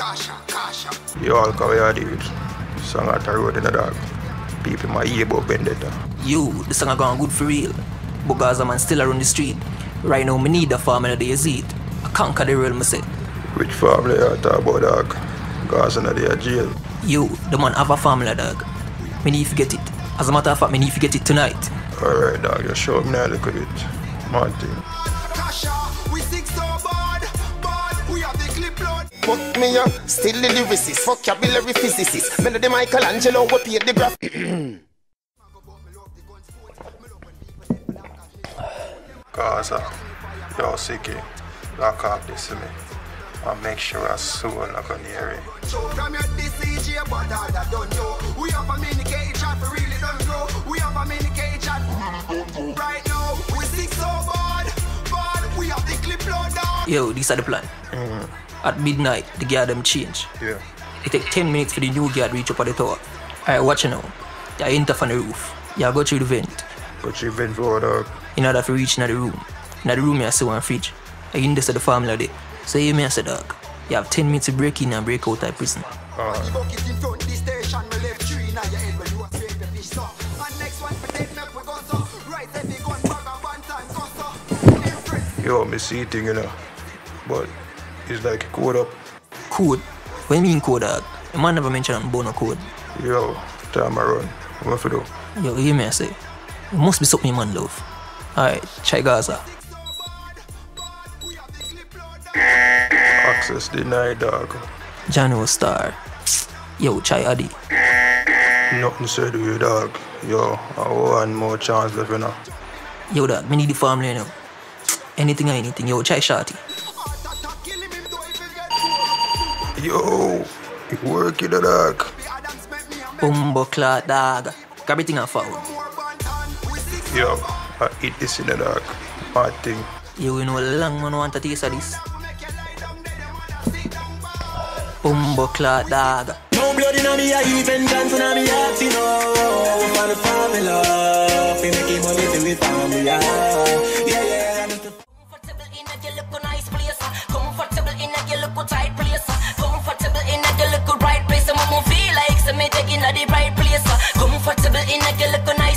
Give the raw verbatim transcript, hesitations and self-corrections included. Caution, caution. You all come here, dude. Song at the road in the dark. People my ear about vendetta. You, the song are gone good for real. But Gaza man still around the street. Right now, me need a farm in the seat. I conquer the realm, I say. Which family are you talking about, dog? Gaza in the jail. You, the man have a family, dog. Me need to get it. As a matter of fact, me need to get it tonight. Alright, dog, you show me now, look at it. Martin. We sing so bad, bad, we have the clip load. Fuck me up, still the lyricist, vocabulary physicist. Melody Michelangelo, we paid the graph. Gaza, you're sicky, lock up this to me. And make sure I soon I can hear it. So from your D C G, but I don't know. We have a mini cage chat, we really don't know. We have a mini cage chat, we really don't know. Right now, we sing so bad, bad, we have the clip load down. Yo, these are the plan. Mm. At midnight, the gear them change. Yeah. It take ten minutes for the new gear to reach up at the tower. Alright, watch it now. You enter from the roof. You go through the vent. Go through the vent for dog. In order to reach another room. In the room, you see one fridge. You in this the family there. So you may say, dog, you have ten minutes to break in and break out of prison. Uh. Yo, me see thing, you know. But it's like code up. Code? What do you mean code, dog? The man never mentioned bono code. Yo, time I run. What do you do? Yo, you may say, it must be something man love. Alright, try Gaza. Access denied, dog. Jano Star. Yo, try Adi. Nothing said to you, dog. Yo, I want more chance left, you know. Yo, dog, me need the family now. Anything or anything, yo, try Shorty. Yo, it work, you know, dog. Bumbocla, dog. Everything I found. Yo, I eat this in the dark. Bad thing. Yo, you know, long man want to taste of this. Bumbo Clark, dog. No blood in me, I even dance in me, I see no. For the family love, we make him only do it for me, yeah, yeah. Comfortable in a little nice place, comfortable in a little tight place, comfortable in a little right place, and we feel like some me taking at the right place, comfortable in a little nice place.